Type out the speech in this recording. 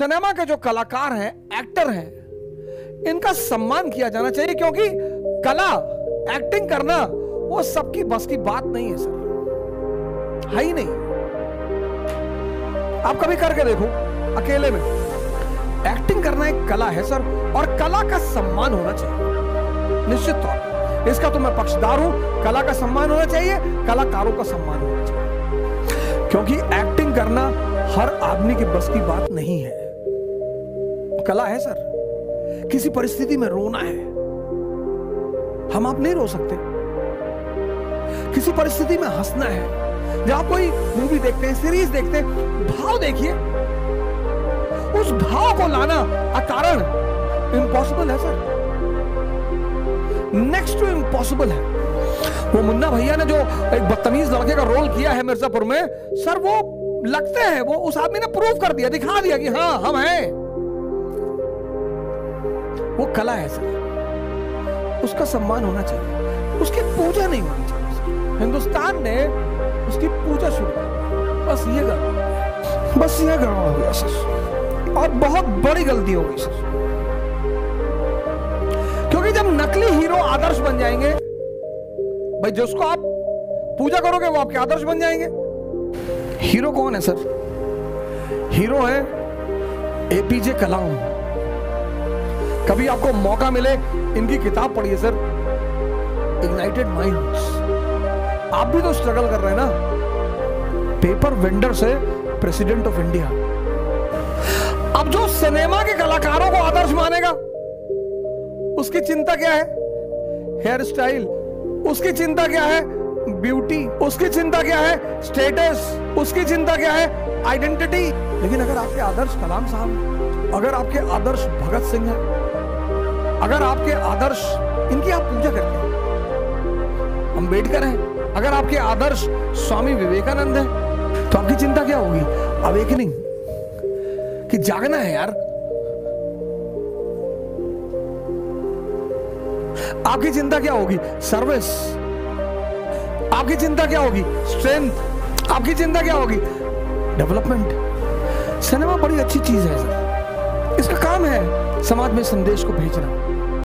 Cinema के जो कलाकार हैं, एक्टर हैं, इनका सम्मान किया जाना चाहिए, क्योंकि कला, एक्टिंग करना वो सबकी बस की बात नहीं है सर, है ही नहीं। आप कभी करके देखो अकेले में, एक्टिंग करना एक कला है सर, और कला का सम्मान होना चाहिए निश्चित तौर पर। इसका तो मैं पक्षधार हूं, कला का सम्मान होना चाहिए, कलाकारों का सम्मान होना चाहिए, क्योंकि एक्टिंग करना हर आदमी के बस की बात नहीं है, कला है सर। किसी परिस्थिति में रोना है, हम आप नहीं रो सकते। किसी परिस्थिति में हंसना है, जब आप कोई मूवी देखते हैं, सीरीज देखते हैं, भाव देखिए, उस भाव को लाना अकारण इम्पॉसिबल है सर, नेक्स्ट टू इम्पॉसिबल है। वो मुन्ना भैया ने जो एक बदतमीज लड़के का रोल किया है मिर्जापुर में सर, वो लगते हैं वो उस आदमी ने प्रूव कर दिया, दिखा दिया कि हाँ हम हैं। वो कला है सर, उसका सम्मान होना चाहिए, उसकी पूजा नहीं होनी चाहिए। हिंदुस्तान ने उसकी पूजा शुरू की, बस ये गड़बड़ हो गया सर, और बहुत बड़ी गलती होगी सर, क्योंकि जब नकली हीरो आदर्श बन जाएंगे भाई, जिसको आप पूजा करोगे वो आपके आदर्श बन जाएंगे। हीरो कौन है सर? हीरो है एपीजे कलाम। कभी आपको मौका मिले इनकी किताब पढ़िए सर, इग्नाइटेड माइंड्स। आप भी तो स्ट्रगल कर रहे हैं ना, पेपर वेंडर से प्रेसिडेंट ऑफ इंडिया। अब जो सिनेमा के कलाकारों को आदर्श मानेगा, उसकी चिंता क्या है? Hair style. उसकी चिंता क्या है? ब्यूटी। उसकी चिंता क्या है? स्टेटस। उसकी चिंता क्या है? आइडेंटिटी। लेकिन अगर आपके आदर्श कलाम साहब, अगर आपके आदर्श भगत सिंह है, अगर आपके आदर्श, इनकी आप पूजा करते हैं, अंबेडकर है, अगर आपके आदर्श स्वामी विवेकानंद है, तो आपकी चिंता क्या होगी? अवेकनिंग, कि जागना है यार। आपकी चिंता क्या होगी? सर्विस। आपकी चिंता क्या होगी? स्ट्रेंथ। आपकी चिंता क्या होगी? डेवलपमेंट। सिनेमा बड़ी अच्छी चीज है सर, इसका काम है समाज में संदेश को भेजना।